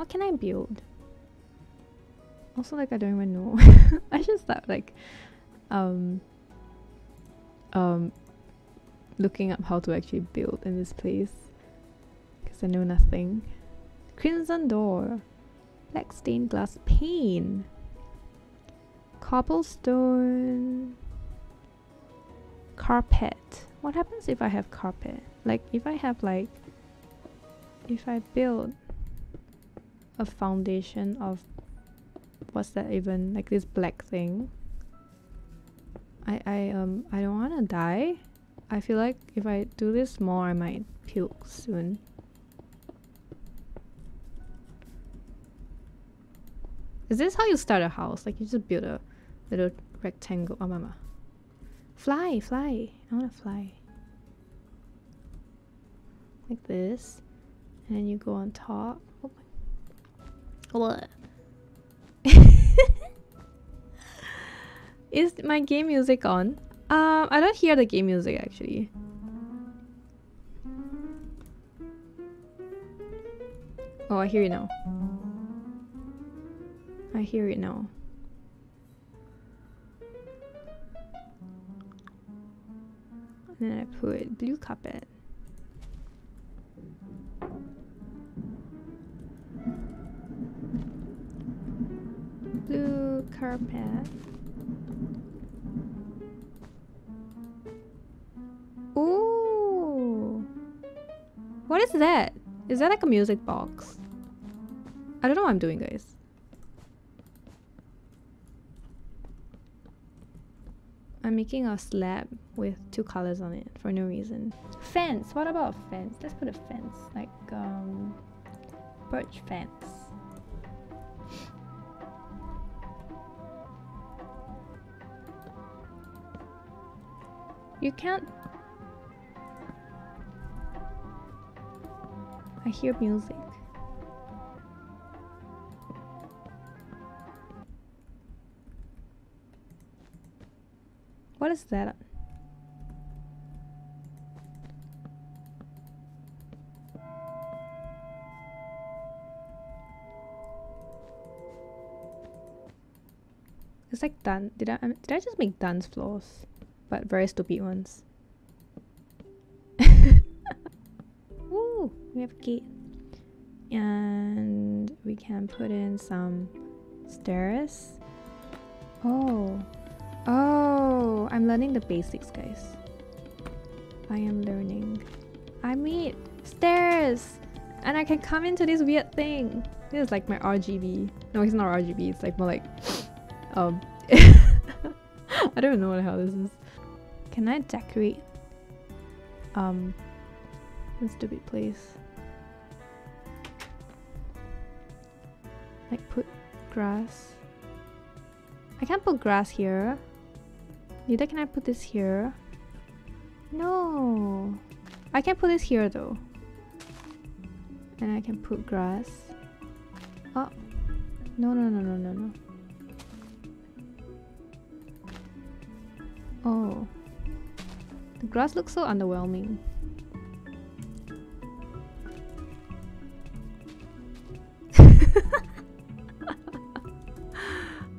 What can I build? Also, like, I don't even know. I should start, like, looking up how to actually build in this place, because I know nothing. Crimson door, black stained glass pane, cobblestone, carpet. What happens if I have carpet? Like, if I have, like, if I build a foundation of, what's that even, like, this black thing, I don't want to die. I feel like if I do this more, I might puke soon. Is this how you start a house? Like, you just build a little rectangle. Oh, mama. Fly, fly. I want to fly. Like this. And then you go on top. Oh my. Is my game music on? I don't hear the game music actually. Oh, I hear it now. I hear it now. And then I put blue carpet. Blue carpet. Ooh! What is that? Is that like a music box? I don't know what I'm doing, guys. I'm making a slab with 2 colors on it for no reason. Fence! What about a fence? Let's put a fence. Like, birch fence. You can't... I hear music. What is that? It's like dance. Did I just make dance floors? But very stupid ones. Woo! We have a gate. And we can put in some stairs. Oh. Oh, I'm learning the basics, guys. I am learning. I made stairs! And I can come into this weird thing. This is like my RGB. No, it's not RGB. It's like more like... I don't know what the hell this is. Can I decorate this stupid place? Like, put grass. I can't put grass here. Neither can I put this here. No, I can put this here though. And I can put grass. Oh no no no no no no. Oh. The grass looks so underwhelming.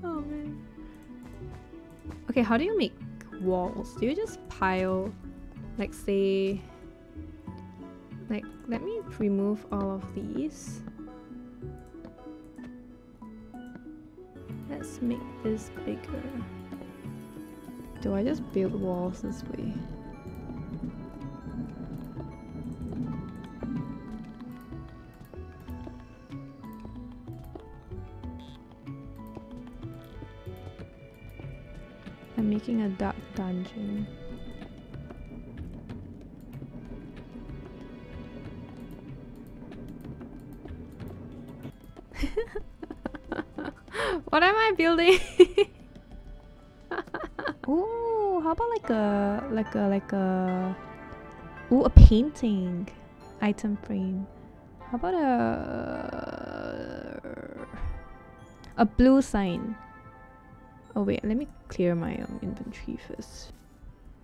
Oh man. Okay, how do you make walls? Do you just pile, like, say, like, let me remove all of these. Let's make this bigger. Do I just build walls this way? I'm making a dark dungeon. What am I building? Ooh, how about like a ooh, a painting item frame. How about a blue sign? Oh wait, let me clear my inventory first.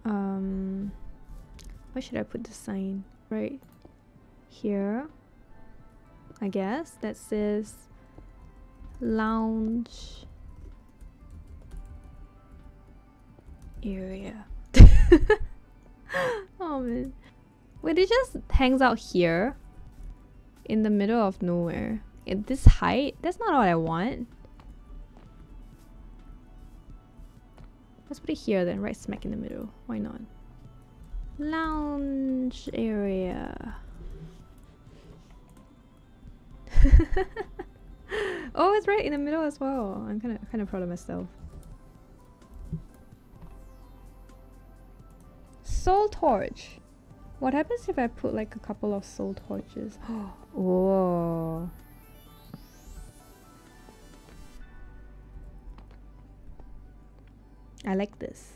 Where should I put the sign? Right here. I guess, that says lounge area. Oh man. Wait, it just hangs out here in the middle of nowhere at this height? That's not what I want. Let's put it here then, right smack in the middle. Why not? Lounge area. Oh, it's right in the middle as well. I'm kind of proud of myself. Soul torch. What happens if I put like a couple of soul torches? Oh. I like this.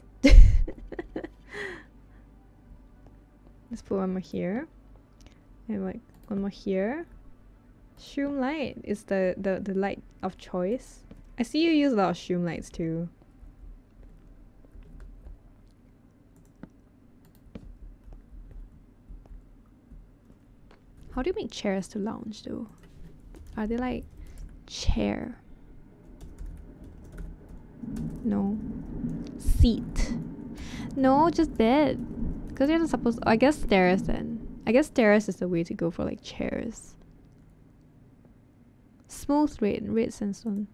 Let's put one more here. And like one more here. Shroom light is the light of choice. I see you use a lot of shroom lights too. How do you make chairs to lounge though? Are they like chair? No. Seat. No, just bed. Because you're not supposed to, I guess stairs then. I guess stairs is the way to go for like chairs. Smooth red sandstone.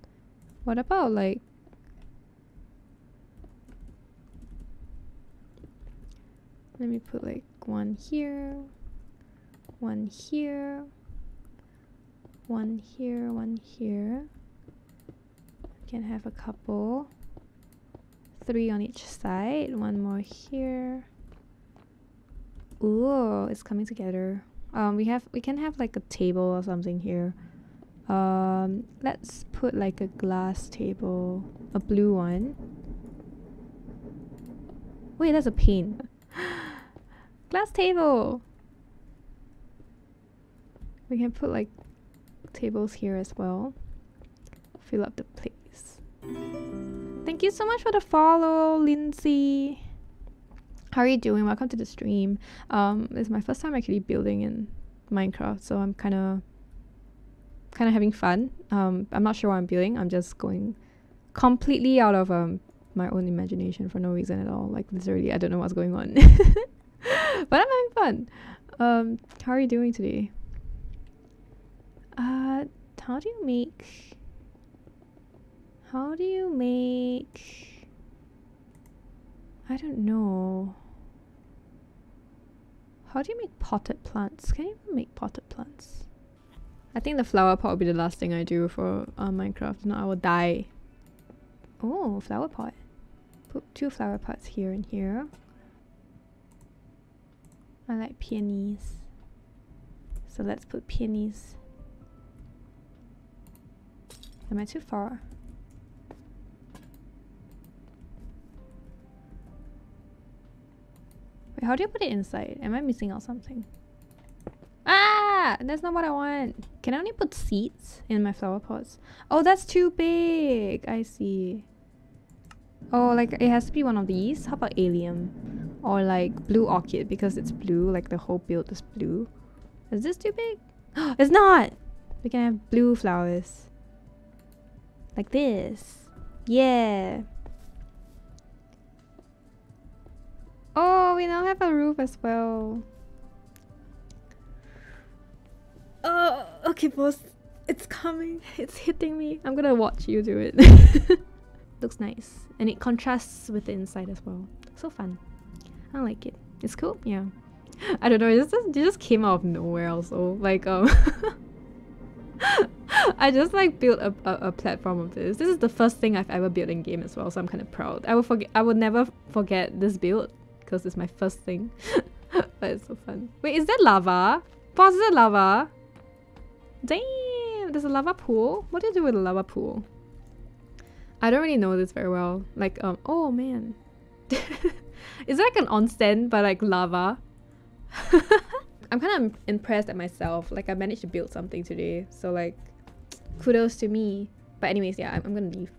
What about like let me put like one here. Can have a couple. 3 on each side. One more here. Ooh, it's coming together. We can have like a table or something here. Let's put like a glass table, a blue one. Wait, that's a paint. Glass table. We can put like tables here as well. Fill up the place. Thank you so much for the follow, Lindsay. How are you doing? Welcome to the stream. It's my first time actually building in Minecraft, so I'm kind of having fun. I'm not sure what I'm building. I'm just going completely out of my own imagination for no reason at all. Like literally, I don't know what's going on. But I'm having fun. How are you doing today? How do you make I don't know. How do you make potted plants? Can you even make potted plants? I think the flower pot will be the last thing I do for Minecraft. No, I will die. Oh, flower pot. Put 2 flower pots here and here. I like peonies. So let's put peonies. Am I too far? Wait, how do you put it inside? Am I missing out something? Ah! That's not what I want. Can I only put seeds in my flower pots? Oh, that's too big! I see. Oh, like it has to be one of these. How about alien? Or like blue orchid because it's blue, like the whole build is blue. Is this too big? It's not! We can have blue flowers. Like this. Yeah. Oh, we now have a roof as well. Oh, okay, boss. It's coming. It's hitting me. I'm gonna watch you do it. Looks nice. And it contrasts with the inside as well. So fun. I like it. It's cool. Yeah. I don't know. It just came out of nowhere also. Like, I just like built a platform of this. This is the first thing I've ever built in game as well, so I'm kind of proud. I will never forget this build because it's my first thing. But it's so fun. Wait, is that lava? Boss, is that lava? Damn, there's a lava pool. What do you do with a lava pool? I don't really know this very well. Like oh man, is it like an onsen but like lava? I'm kind of impressed at myself. Like I managed to build something today, so like kudos to me. But anyways, yeah, I'm gonna leave.